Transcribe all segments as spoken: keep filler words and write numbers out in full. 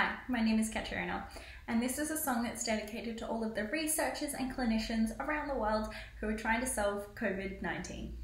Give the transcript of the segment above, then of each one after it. Hi, my name is Catriona, and this is a song that's dedicated to all of the researchers and clinicians around the world who are trying to solve COVID nineteen.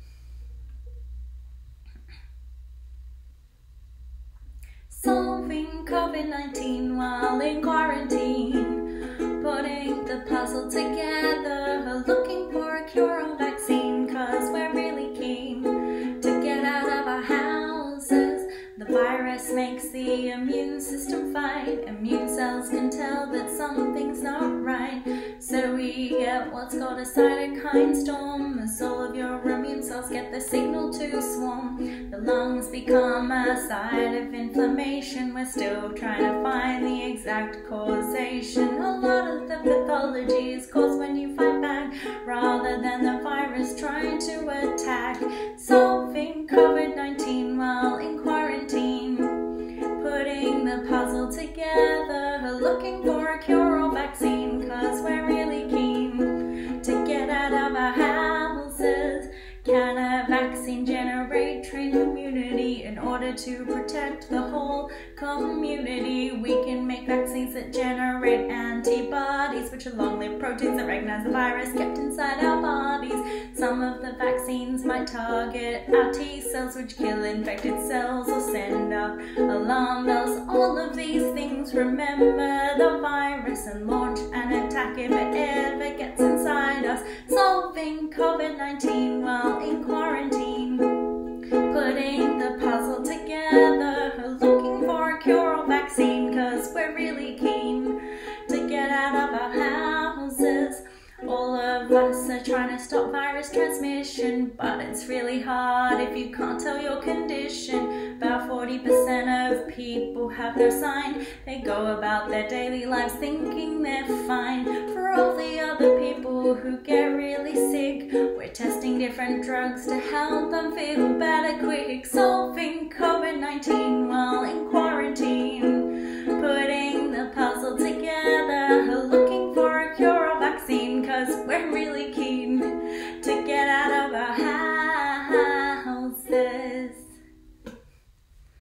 Solving COVID nineteen while in quarantine, putting the puzzle together, looking for a cure or vaccine, cause we're really keen to get out of our houses. The virus makes the immune system fight. Immune cells can tell that something's not right, so we get what's called a cytokine storm, as all of your immune cells get the signal to swarm. The lungs become a site of inflammation. We're still trying to find the exact causation. A lot of the pathology is caused when you fight back, rather than the virus trying to attack. Solving COVID nineteen while in quarantine, putting the puzzle together, looking for a cure or vaccine, cause we're really keen to get out of our houses. Can a vaccine generate trained immunity in order to protect the whole community? We can make vaccines that generate antibodies, which are long-lived proteins that recognize the virus kept inside our bodies. Some of the vaccines might target our T cells, which kill infected cells or send up alarm bells. All of these things remember the virus and launch an attack if it ever gets inside us. Solving COVID nineteen while in quarantine, putting the puzzle together, looking for a cure or vaccine, cause we're really keen to get out of our houses. All of us are trying to stop virus transmission, but it's really hard if you can't tell your condition. About forty percent of people have no sign. They go about their daily lives thinking they're fine. For all the other people who get really sick, we're testing different drugs to help them feel better quick. Solving COVID nineteen while in quarantine, putting the puzzle together, looking for a cure or vaccine, cause we're really keen